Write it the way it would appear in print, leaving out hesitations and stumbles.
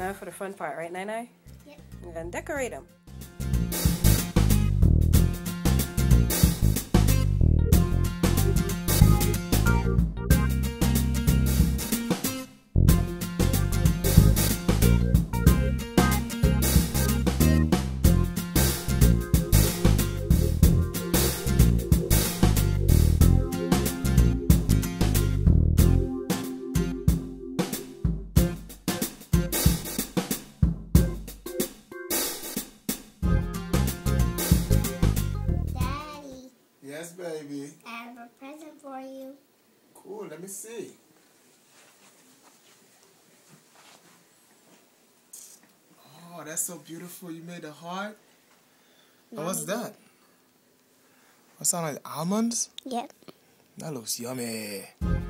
Now for the fun part, right, Nai-Nai? Yep. We're gonna decorate them. Yes, baby. I have a present for you. Cool, let me see. Oh, that's so beautiful. You made a heart. Oh, what's that? That sounds like almonds? Yep. That looks yummy.